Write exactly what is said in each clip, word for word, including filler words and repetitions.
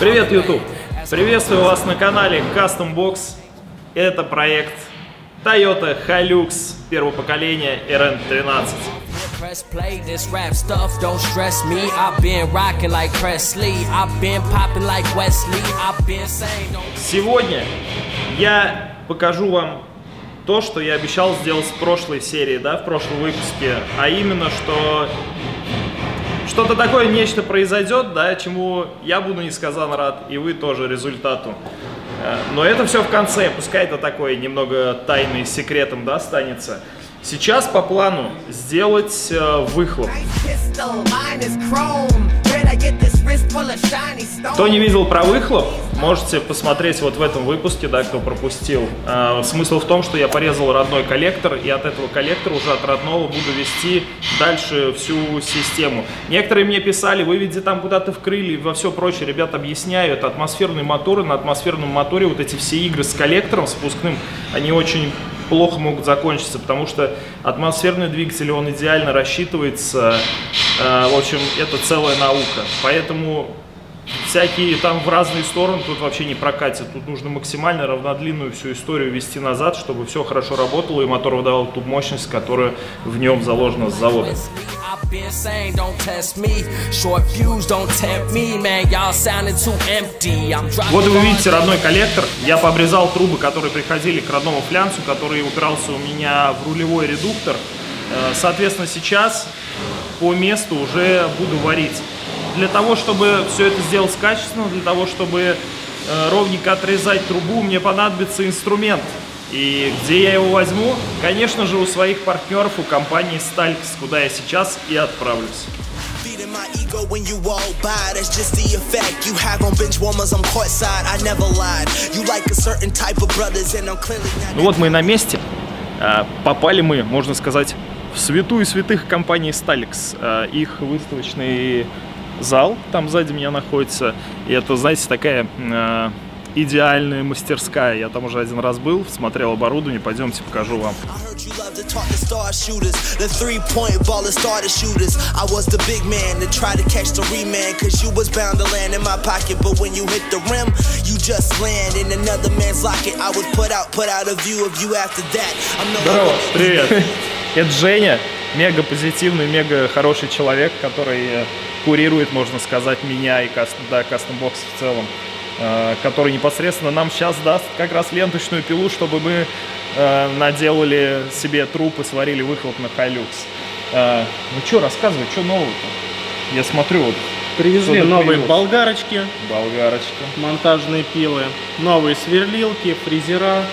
Привет, YouTube! Приветствую вас на канале Custom Box. Это проект Toyota Hilux первого поколения эр эн тринадцать. Сегодня я покажу вам то, что я обещал сделать в прошлой серии, да, в прошлом выпуске, а именно, что что-то такое нечто произойдет, да, чему я буду несказанно рад, и вы тоже результату. Но это все в конце, пускай это такое немного тайной, секретом, да, останется. Сейчас по плану сделать э, выхлоп. Кто не видел про выхлоп, можете посмотреть вот в этом выпуске, да, кто пропустил. Э, смысл в том, что я порезал родной коллектор, и от этого коллектора уже от родного буду вести дальше всю систему. Некоторые мне писали, выведи там куда-то в крылья и во все прочее. Ребята, объясняю, это атмосферные моторы, на атмосферном моторе вот эти все игры с коллектором, с пускным, они очень плохо могут закончиться, потому что атмосферный двигатель, он идеально рассчитывается, э, в общем, это целая наука, поэтому всякие там в разные стороны тут вообще не прокатит, тут нужно максимально равнодлинную всю историю вести назад, чтобы все хорошо работало и мотор выдавал ту мощность, которая в нем заложена с завода. Вот вы видите родной коллектор. Я пообрезал трубы, которые приходили к родному флянцу, который упирался у меня в рулевой редуктор. Соответственно, сейчас по месту уже буду варить. Для того, чтобы все это сделать качественно, для того, чтобы ровненько отрезать трубу, мне понадобится инструмент. И где я его возьму? Конечно же, у своих партнеров, у компании Stalex, куда я сейчас и отправлюсь. Ну вот мы и на месте. Попали мы, можно сказать, в святую святых компании Stalex. Их выставочный зал там сзади меня находится. И это, знаете, такая... идеальная мастерская. Я там уже один раз был, смотрел оборудование. Пойдемте, покажу вам. Здорово, привет. Это Женя, мега позитивный, мега хороший человек, который курирует, можно сказать, меня и Custom Box в целом, который непосредственно нам сейчас даст как раз ленточную пилу, чтобы мы э, наделали себе труп и сварили выхлоп на Hilux. Э, ну что, рассказывай, что нового-то? Я смотрю, вот... Привезли новые привез. болгарочки, болгарочки, монтажные пилы, новые сверлилки, фрезера.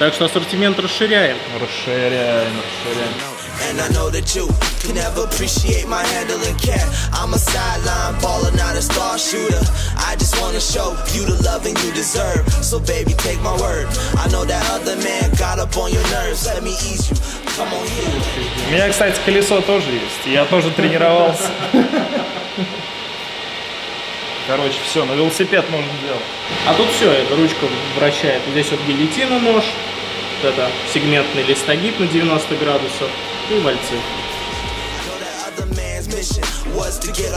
Так что ассортимент расширяем. Расширяем, расширяем. У меня, кстати, колесо тоже есть. Я тоже тренировался. Короче, все, на велосипед можно делать. А тут все, эта ручка вращает. Здесь вот гильотина, нож. Вот это сегментный листогиб на девяносто градусов. И вальцы. Смотрите,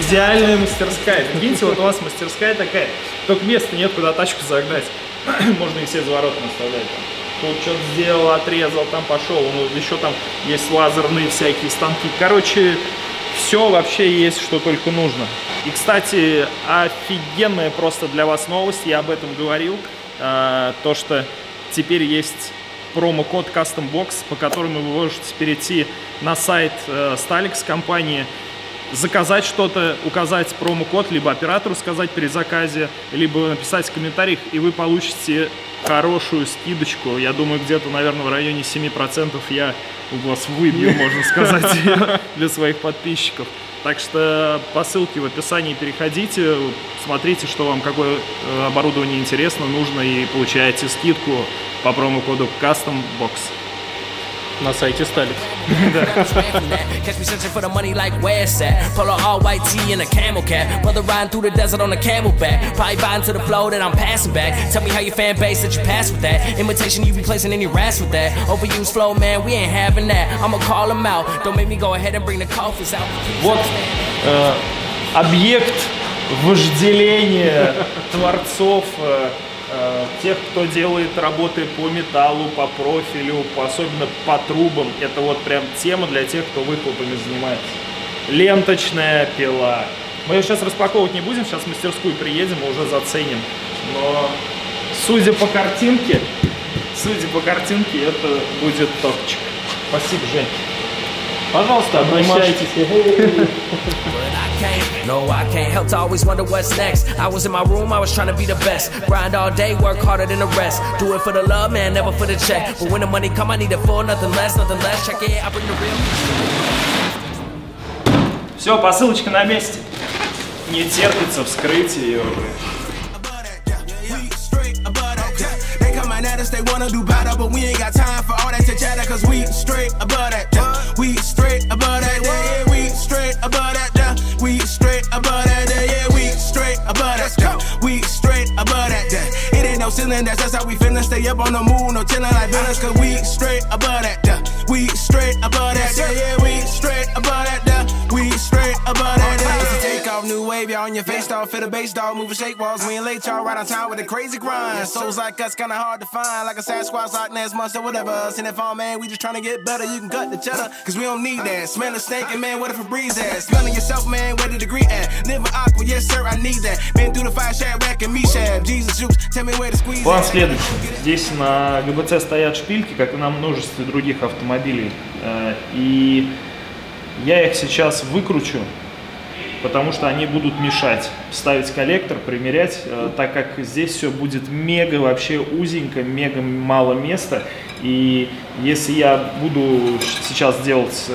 идеальная мастерская. Видите, вот у вас мастерская такая. Только места нет, куда тачку загнать. Можно и все за воротами оставлять. Тут что-то сделал, отрезал, там пошел, ну, еще там есть лазерные всякие станки. Короче, все вообще есть, что только нужно. И, кстати, офигенная просто для вас новость, я об этом говорил, э, то, что теперь есть промокод Custom Box, по которому вы можете перейти на сайт э, Stalex компании, заказать что-то, указать промокод, либо оператору сказать при заказе, либо написать в комментариях, и вы получите хорошую скидочку. Я думаю, где-то, наверное, в районе семи процентов я у вас выбью, можно сказать, для своих подписчиков. Так что по ссылке в описании переходите, смотрите, что вам, какое оборудование интересно, нужно, и получаете скидку по промокоду Custom Box. на сайте Stalex. Вот э, объект вожделения творцов, э, тех, кто делает работы по металлу, по профилю, по, особенно по трубам. Это вот прям тема для тех, кто выхлопами занимается. Ленточная пила. Мы ее сейчас распаковывать не будем, сейчас в мастерскую приедем и уже заценим. Но судя по картинке, судя по картинке, это будет топчик. Спасибо, Жень. Пожалуйста, обращайтесь. No, I can't help to always wonder what's next. I was in my room, I was trying to be the best. Grind all day, work harder than the rest. Do it for the love, man, never for the check. But when the money come, I need it for nothing less, nothing less. Check it, I bring the real. Все, посылочка на месте. Не терпится вскрыть ее. План следующий. Здесь на ГБЦ стоят шпильки, как и на множестве других автомобилей. И я их сейчас выкручу, потому что они будут мешать ставить коллектор, примерять, так как здесь все будет мега вообще узенько, мега мало места. И если я буду сейчас делать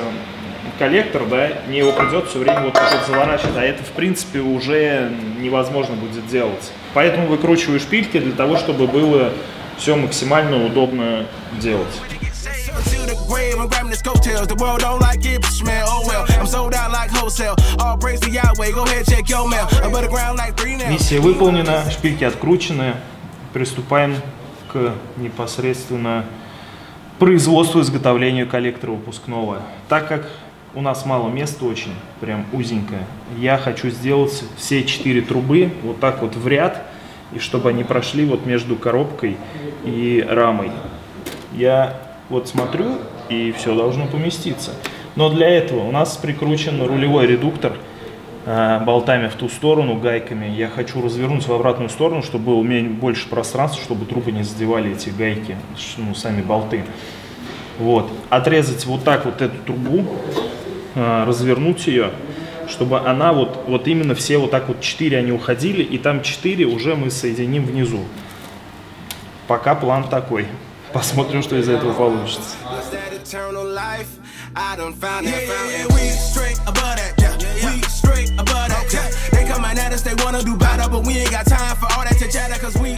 коллектор, да, мне его придется все время вот так вот заворачивать, а это в принципе уже невозможно будет делать. Поэтому выкручиваю шпильки для того, чтобы было все максимально удобно делать. Миссия выполнена, шпильки откручены. Приступаем к непосредственно производству, изготовлению коллектора выпускного. Так как у нас мало места, очень прям узенькое, я хочу сделать все четыре трубы вот так вот в ряд, и чтобы они прошли вот между коробкой и рамой. Я вот смотрю, и все должно поместиться. Но для этого у нас прикручен рулевой редуктор э, болтами в ту сторону, гайками. Я хочу развернуть в обратную сторону, чтобы было у меня больше пространства, чтобы трубы не задевали эти гайки, ну, сами болты. Вот. Отрезать вот так вот эту трубу, э, развернуть ее, чтобы она вот, вот именно все вот так вот четыре они уходили, и там четыре уже мы соединим внизу. Пока план такой. Посмотрим, что из этого получится.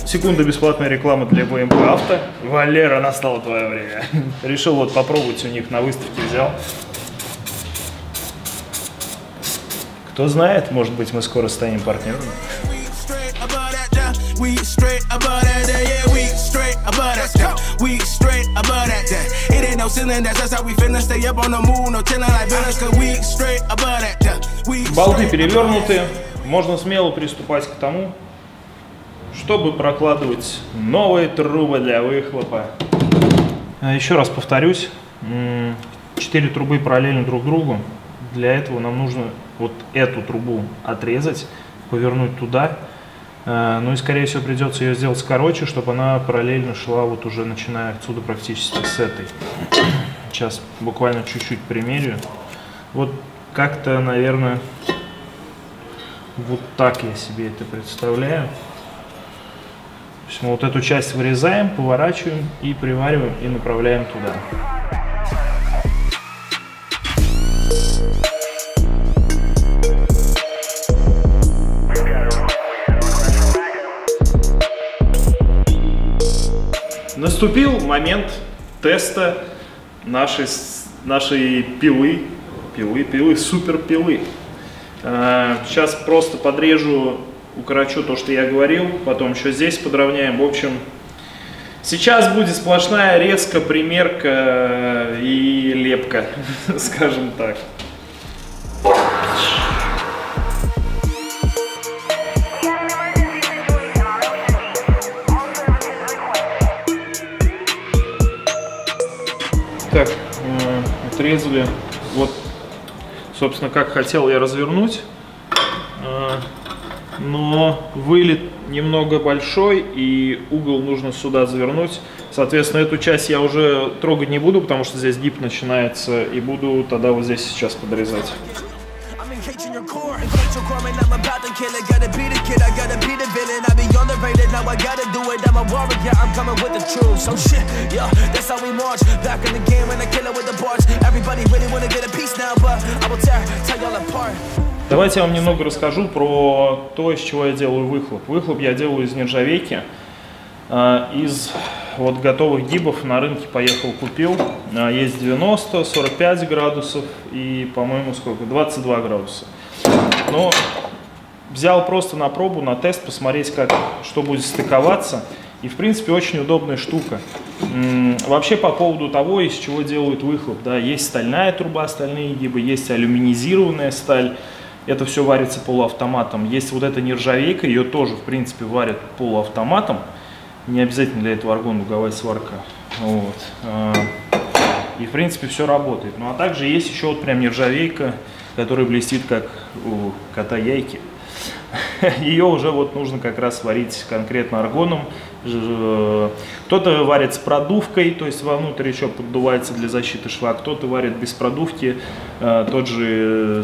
Секунда бесплатной рекламы для БМП Авто. Валера, настало твое время. Решил вот попробовать у них на выставке взял. Кто знает, может быть, мы скоро станем партнерами. Болты перевернуты, можно смело приступать к тому, чтобы прокладывать новые трубы для выхлопа. Еще раз повторюсь, четыре трубы параллельно друг другу. Для этого нам нужно вот эту трубу отрезать, повернуть туда. Ну и, скорее всего, придется ее сделать короче, чтобы она параллельно шла вот уже начиная отсюда практически с этой. Сейчас буквально чуть-чуть примерю. Вот как-то, наверное, вот так я себе это представляю. То есть мы вот эту часть вырезаем, поворачиваем и привариваем, и направляем туда. Наступил момент теста нашей, нашей пилы, пилы, пилы, супер пилы. Сейчас просто подрежу, укорочу то, что я говорил, потом еще здесь подровняем. В общем, сейчас будет сплошная резка, примерка и лепка, скажем так. Так, э, отрезали. Вот, собственно, как хотел я развернуть. Э, но вылет немного большой, и угол нужно сюда завернуть. Соответственно, эту часть я уже трогать не буду, потому что здесь дип начинается, и буду тогда вот здесь сейчас подрезать. Давайте я вам немного расскажу про то, из чего я делаю выхлоп. Выхлоп я делаю из нержавейки, из вот готовых гибов. На рынке поехал, купил. Есть девяносто, сорок пять градусов и, по-моему, сколько? двадцать два градуса. Но взял просто на пробу, на тест, посмотреть, как, что будет стыковаться. И, в принципе, очень удобная штука. Вообще, по поводу того, из чего делают выхлоп. Да, есть стальная труба, стальные гибы, есть алюминизированная сталь. Это все варится полуавтоматом. Есть вот эта нержавейка, ее тоже, в принципе, варят полуавтоматом. Не обязательно для этого аргон дуговая сварка. Вот. И, в принципе, все работает. Ну, а также есть еще вот прям нержавейка, которая блестит, как у кота яйки. Ее уже вот нужно как раз варить конкретно аргоном. Кто-то варит с продувкой, то есть вовнутрь еще поддувается для защиты шва. Кто-то варит без продувки. Тот же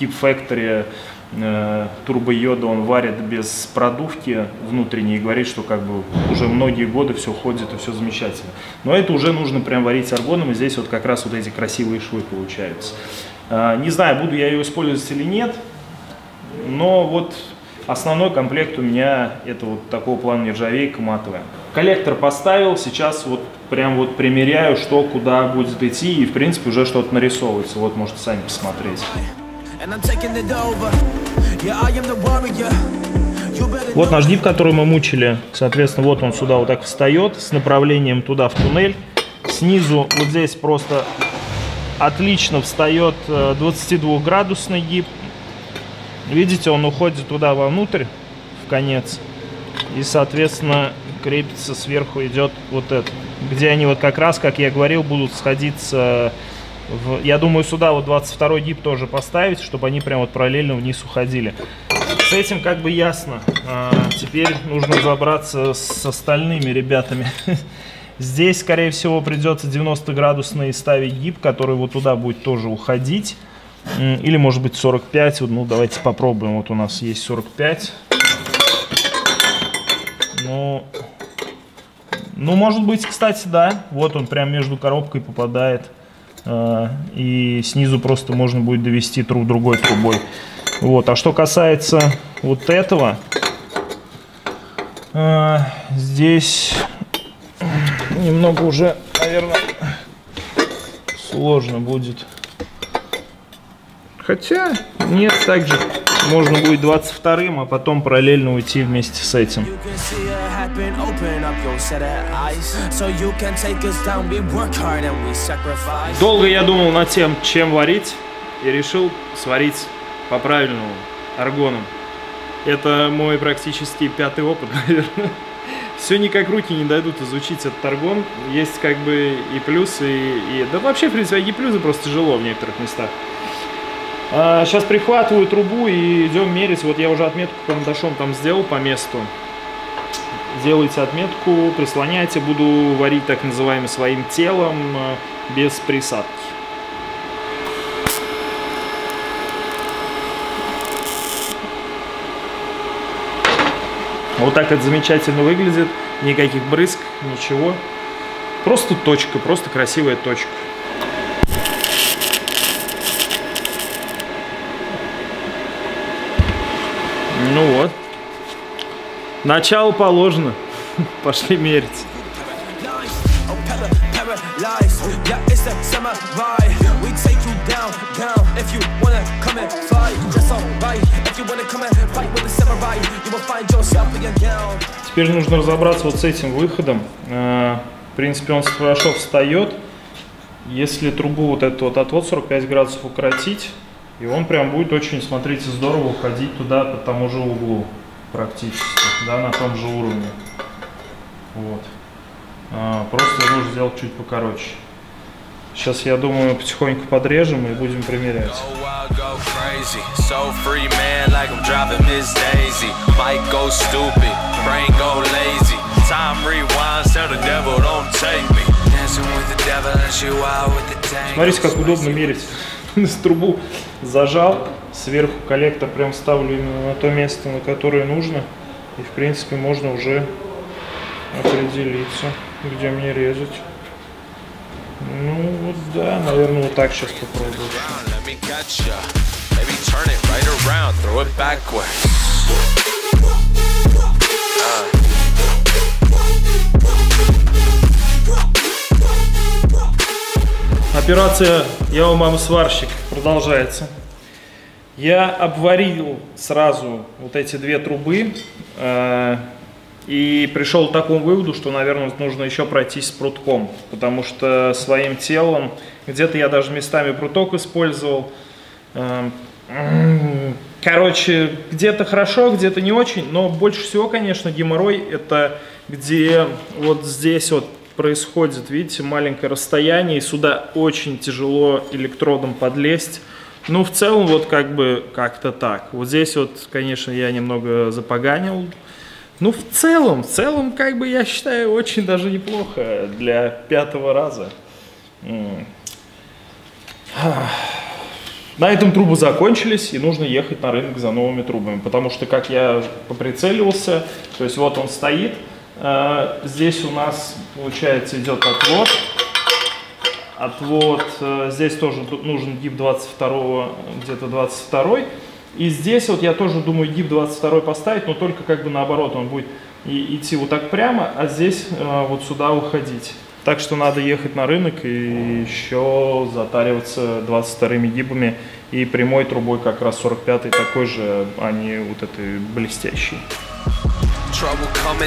Skip Factory Turbo Yoda, он варит без продувки внутренней и говорит, что как бы уже многие годы все ходит и все замечательно. Но это уже нужно прям варить аргоном, и здесь вот как раз вот эти красивые швы получаются. Не знаю, буду я ее использовать или нет, но вот основной комплект у меня это вот такого плана нержавейка матовая. Коллектор поставил, сейчас вот прям вот примеряю, что куда будет идти, и в принципе уже что-то нарисовывается. Вот можете сами посмотреть. Вот наш дип, который мы мучили. Соответственно, вот он сюда вот так встает с направлением туда в туннель. Снизу вот здесь просто отлично встает двадцатидвухградусный гиб. Видите, он уходит туда вовнутрь, в конец. И, соответственно, крепится сверху идет вот это. Где они вот как раз, как я говорил, будут сходиться... В, я думаю, сюда вот двадцать второй гиб тоже поставить, чтобы они прям вот параллельно вниз уходили. С этим как бы ясно. А, теперь нужно разобраться с остальными ребятами. Здесь, скорее всего, придется девяностоградусный ставить гиб, который вот туда будет тоже уходить. Или, может быть, сорок пять. Ну, давайте попробуем. Вот у нас есть сорок пять. Ну, ну может быть, кстати, да. Вот он прям между коробкой попадает. И снизу просто можно будет довести труб другой трубой. Вот. А что касается вот этого, здесь немного уже, наверное, сложно будет. Хотя нет, также можно будет двадцать вторым, а потом параллельно уйти вместе с этим. Долго я думал над тем, чем варить, и решил сварить по правильному аргоном. Это мой практически пятый опыт, наверное. Все никак руки не дойдут изучить этот аргон. Есть как бы и плюсы, и, и... да вообще, в принципе, и плюсы просто тяжело в некоторых местах. Сейчас прихватываю трубу и идем мерить. Вот я уже отметку карандашом там сделал по месту. Делайте отметку, прислоняйте. Буду варить так называемым своим телом без присадки. Вот так это замечательно выглядит. Никаких брызг, ничего. Просто точка, просто красивая точка. Ну вот, начало положено, пошли мерить. lies. Yeah, it's a samurai. We take you down, down. If you wanna come and fight, just alright. If you wanna come and fight with a samurai, you will find yourself again down. Теперь нужно разобраться вот с этим выходом. В принципе, он хорошо встает. Если трубу вот этот вот отвод сорок пять градусов укоротить, и он прям будет очень, смотрите, здорово уходить туда по тому же углу практически, да, на том же уровне. Вот. А, просто нужно сделать чуть покороче. Сейчас, я думаю, потихоньку подрежем и будем примерять. Смотрите, как удобно мерить. Трубу зажал, сверху коллектор прям ставлю именно на то место, на которое нужно. И, в принципе, можно уже определиться, где мне резать. Ну, вот да, наверное, вот так сейчас попробую. Операция «Я у мамы сварщик» продолжается. Я обварил сразу вот эти две трубы э, и пришел к такому выводу, что, наверное, нужно еще пройтись с прутком, потому что своим телом, где-то я даже местами пруток использовал. Э, короче, где-то хорошо, где-то не очень, но больше всего, конечно, геморрой – это где вот здесь вот происходит, видите, маленькое расстояние, и сюда очень тяжело электродом подлезть. Ну, в целом, вот как бы как-то так. Вот здесь вот, конечно, я немного запоганил. Ну, в целом, в целом, как бы, я считаю, очень даже неплохо для пятого раза. На этом трубы закончились, и нужно ехать на рынок за новыми трубами, потому что, как я поприцеливался, то есть вот он стоит. Здесь у нас, получается, идет отвод. Отвод, здесь тоже нужен гиб двадцать второго, где-то двадцать второй. И здесь вот я тоже думаю гиб двадцать второй поставить, но только как бы наоборот, он будет и идти вот так прямо, а здесь вот сюда уходить. Так что надо ехать на рынок и еще затариваться двадцать вторыми гибами и прямой трубой, как раз сорок пятой такой же, а не вот этой блестящей. У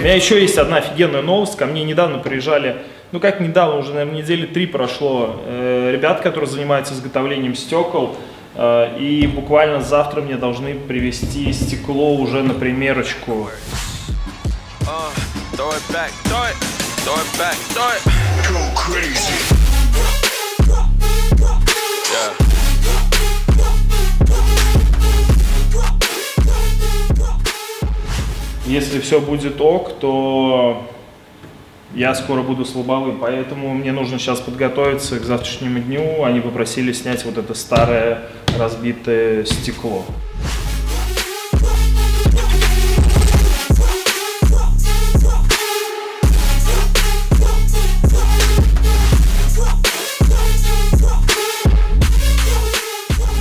меня еще есть одна офигенная новость. Ко мне недавно приезжали, ну как недавно, уже, наверное, недели три прошло, э, ребят, которые занимаются изготовлением стекол, э, и буквально завтра мне должны привезти стекло уже на примерочку. Если все будет ок, то я скоро буду с Лобовым, поэтому мне нужно сейчас подготовиться к завтрашнему дню. Они попросили снять вот это старое разбитое стекло.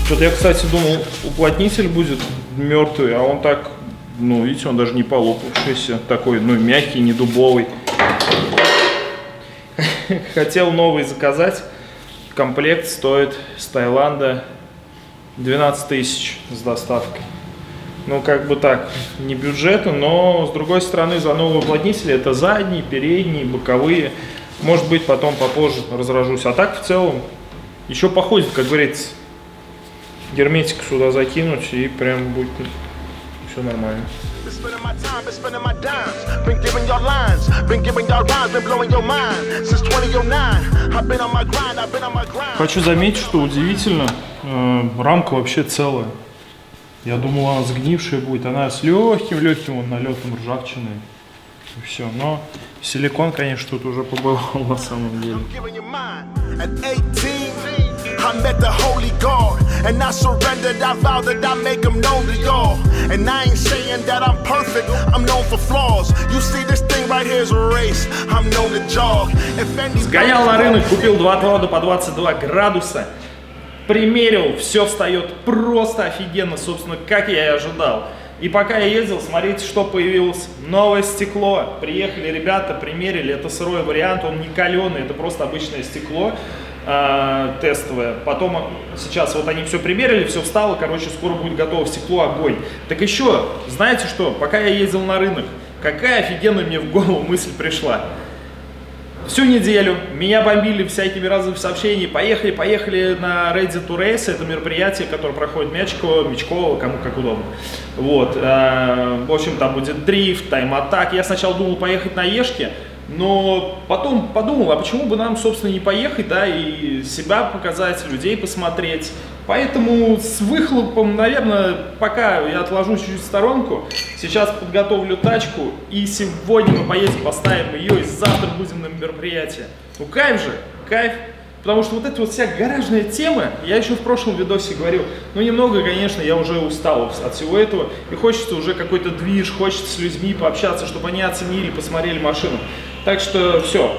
Что-то я, кстати, думал, уплотнитель будет мертвый, а он так... Ну, видите, он даже не полопавшийся, такой, ну, мягкий, не дубовый. Хотел новый заказать. Комплект стоит с Таиланда двенадцать тысяч с доставкой. Ну, как бы так, не бюджета, но, с другой стороны, за новые уплотнители это задние, передние, боковые. Может быть, потом попозже разражусь. А так, в целом, еще походит, как говорится, герметик сюда закинуть и прям будет... нормально. Хочу заметить, что удивительно, э, рамка вообще целая. Я думал, она сгнившая будет, она с легким-легким налетом ржавчины. И все, но силикон, конечно, тут уже побывал на самом деле. Сгонял на рынок, купил два отвода по двадцать два градуса, примерил, все встает просто офигенно, собственно, как я и ожидал. И пока я ездил, смотрите, что появилось. Новое стекло. Приехали ребята, примерили. Это сырой вариант, он не каленый, это просто обычное стекло э, тестовое. Потом сейчас вот они все примерили, все встало, короче, скоро будет готово стекло, огонь. Так еще, знаете что, пока я ездил на рынок, какая офигенная мне в голову мысль пришла. Всю неделю меня бомбили всякими разными сообщениями. Поехали, поехали на Ready to Race. Это мероприятие, которое проходит Мячково, Мячково, кому как удобно. Вот. В общем, там будет дрифт, тайм-атак. Я сначала думал поехать на Ешке, но потом подумал, а почему бы нам, собственно, не поехать, да, и себя показать, людей посмотреть. Поэтому с выхлопом, наверное, пока я отложу чуть-чуть в сторонку, сейчас подготовлю тачку, и сегодня мы поедем, поставим ее, и завтра будем на мероприятии. Ну кайф же, кайф, потому что вот эта вот вся гаражная тема, я еще в прошлом видосе говорил, ну немного, конечно, я уже устал от всего этого, и хочется уже какой-то движ, хочется с людьми пообщаться, чтобы они оценили, посмотрели машину. Так что все,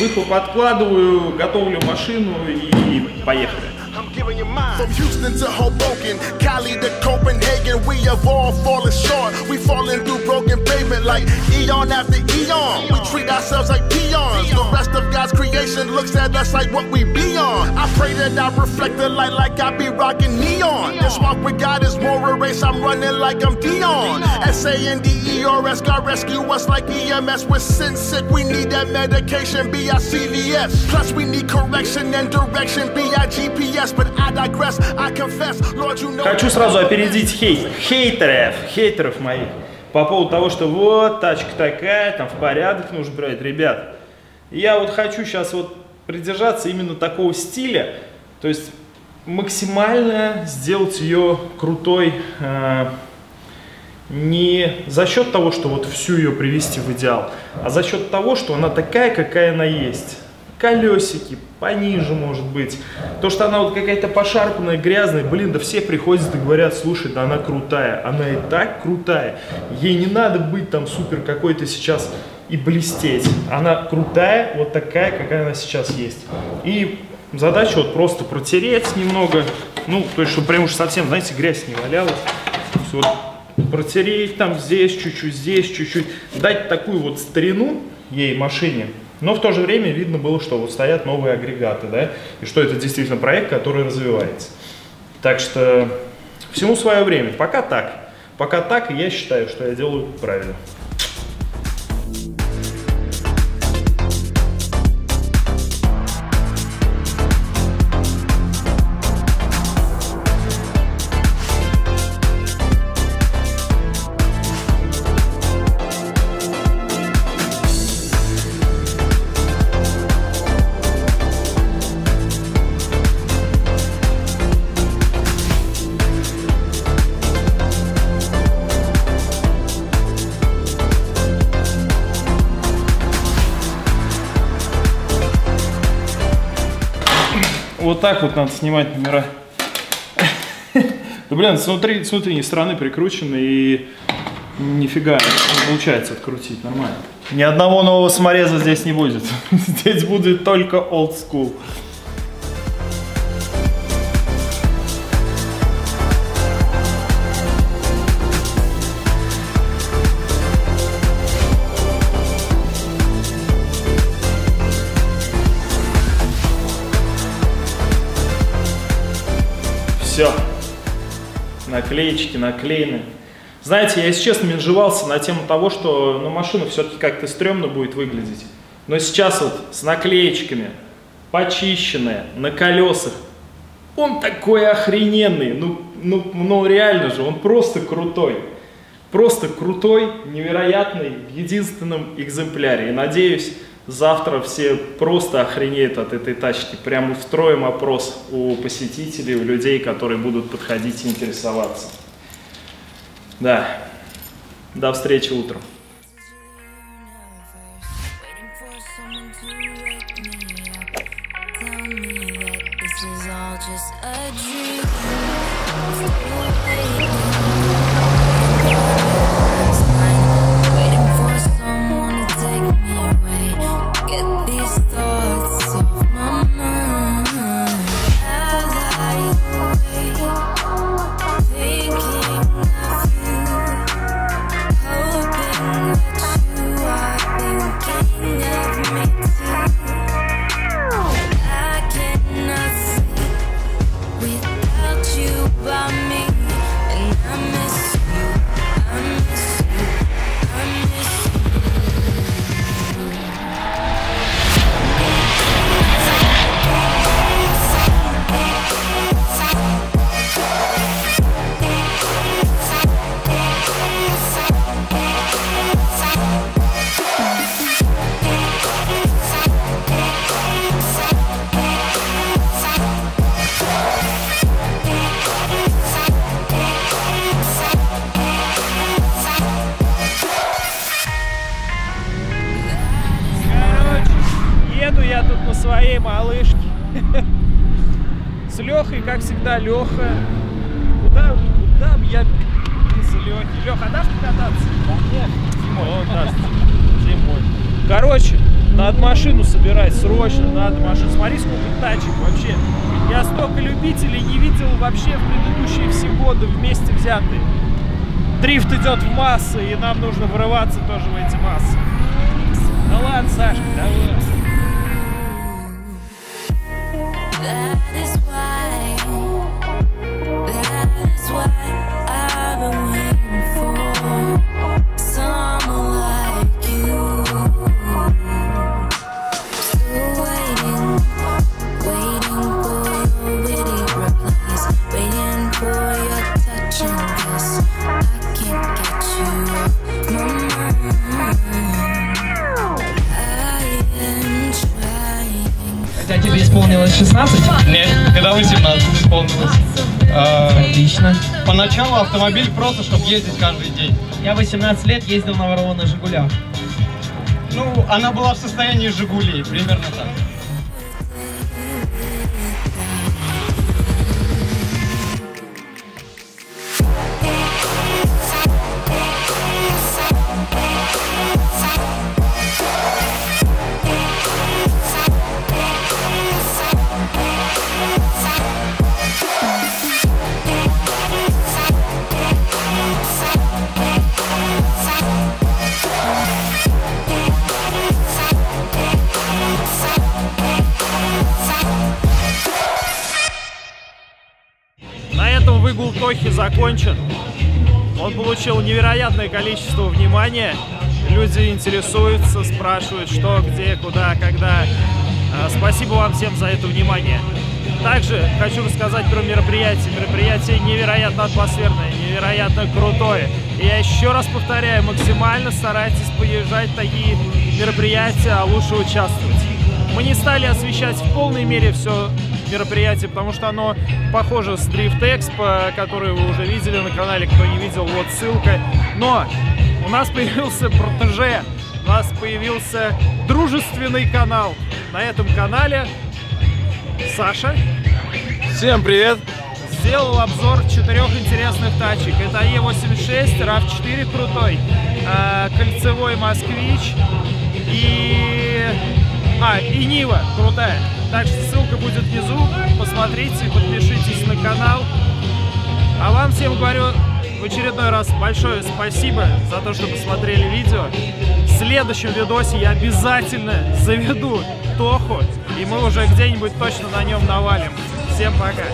выхлоп откладываю, готовлю машину и поехали. I'm giving you mine. From Houston to Hoboken, Cali to Copenhagen, we have all fallen short. We falling through broken pavement like eon after eon. We treat ourselves like peons. The rest of God's creation looks at us like what we be on. I pray that I reflect the light like I be rocking neon. This walk with God is more a race. I'm running like I'm Dion. S A N D E R S, God rescue us like E M S. We're sin sick. We need that medication. B I C V S. Plus we need correction and direction. B I G P S. Хочу сразу опередить хейт, хейтеров, хейтеров моих по поводу того, что вот тачка такая, там в порядок нужно брать, ребят. Я вот хочу сейчас вот придержаться именно такого стиля, то есть максимально сделать ее крутой, э, не за счет того, что вот всю ее привести в идеал, а за счет того, что она такая, какая она есть. Колесики пониже, может быть. То, что она вот какая-то пошарпанная, грязная, блин, да все приходят и говорят, слушай, да она крутая, она и так крутая. Ей не надо быть там супер какой-то сейчас и блестеть. Она крутая, вот такая, какая она сейчас есть. И задача вот просто протереть немного, ну, то есть, чтобы прям уж совсем, знаете, грязь не валялась. Все, протереть там здесь чуть-чуть, здесь чуть-чуть. Дать такую вот старину ей, машине. Но в то же время видно было, что вот стоят новые агрегаты, да, и что это действительно проект, который развивается. Так что всему свое время. Пока так. Пока так, я считаю, что я делаю правильно. Вот так вот надо снимать номера. Да блин, с внутренней стороны прикручены и нифига не получается открутить нормально. Ни одного нового самореза здесь не будет. Здесь будет только old school. Все, наклеечки наклеены. Знаете, я, если честно, менжевался на тему того, что ну, машина все-таки как-то стрёмно будет выглядеть. Но сейчас вот с наклеечками, почищенная, на колесах, он такой охрененный. Ну, ну, ну реально же, он просто крутой. Просто крутой, невероятный, в единственном экземпляре. И надеюсь, завтра все просто охренеют от этой тачки. Прямо устроим опрос у посетителей, у людей, которые будут подходить и интересоваться. Да. До встречи утром. Thank you. я тут на своей малышке. С Лехой, как всегда, Леха. Куда, куда бы я без Лехи? Леха, дашь покататься? Да, нет. Короче, надо машину собирать срочно, надо машину. Смотри, сколько тачек вообще. Я столько любителей не видел вообще в предыдущие все годы вместе взятые. Дрифт идет в массы, и нам нужно врываться тоже в эти массы. Да ладно, Сашка, давай. That is why, that is why I've been waiting for someone like you. Still waiting, waiting for your witty replies, waiting for your touch and kiss. I can't get you, no more. I am trying. Хотя тебе исполнилось шестнадцать? Нет, когда восемнадцать исполнилось. Отлично. Поначалу автомобиль просто, чтобы ездить каждый день. Я восемнадцать лет ездил на ворованных «Жигулях». Ну, она была в состоянии «Жигулей», примерно так. Выгул Тохи закончен. Он получил невероятное количество внимания. Люди интересуются, спрашивают, что, где, куда, когда. Спасибо вам всем за это внимание. Также хочу рассказать про мероприятие. Мероприятие невероятно атмосферное, невероятно крутое. И я еще раз повторяю, максимально старайтесь поезжать в такие мероприятия, а лучше участвовать. Мы не стали освещать в полной мере все мероприятие, потому что оно похоже с DriftExpo, который вы уже видели на канале, кто не видел, вот ссылка. Но у нас появился протеже, у нас появился дружественный канал. На этом канале Саша. Всем привет! Сделал обзор четырех интересных тачек. Это е восемьдесят шесть, рав четыре крутой, кольцевой Москвич и... А, и Нива крутая. Так что ссылка будет внизу, посмотрите, подпишитесь на канал. А вам всем говорю в очередной раз большое спасибо за то, что посмотрели видео. В следующем видосе я обязательно заведу Тоху, и мы уже где-нибудь точно на нем навалим. Всем пока!